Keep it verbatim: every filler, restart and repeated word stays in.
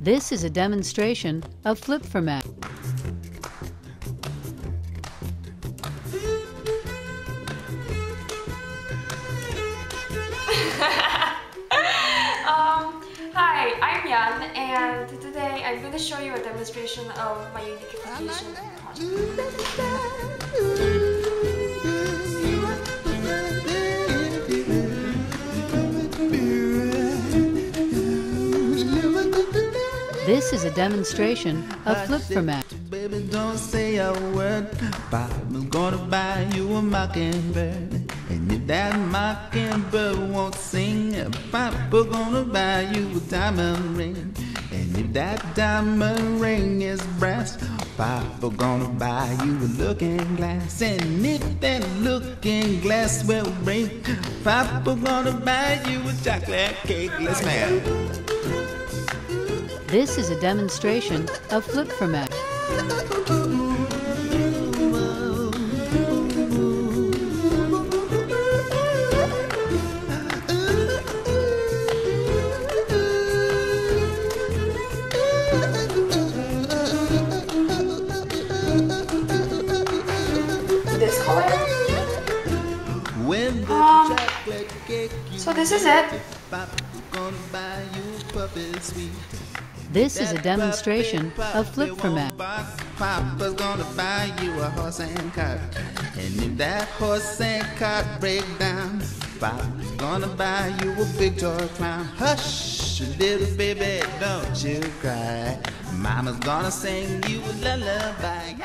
This is a demonstration of flip format. um, hi, I'm Yan, and today I'm going to show you a demonstration of my unification project. This is a demonstration of flip format. Baby, don't say a word. I'm gonna buy you a mockingbird. And if that mockingbird won't sing, Papa gonna buy you a diamond ring. And if that diamond ring is brass, Papa gonna buy you a looking glass. And if that looking glass will break, Papa gonna buy you a chocolate cake. Let's man. This is a demonstration of flip format. This color? Um, so this is it. This is a demonstration of flip format. Papa's gonna buy you a horse and cart. And if that horse and cart break down, Papa's gonna buy you a big toy clown. Hush, little baby, don't you cry. Mama's gonna sing you a lullaby.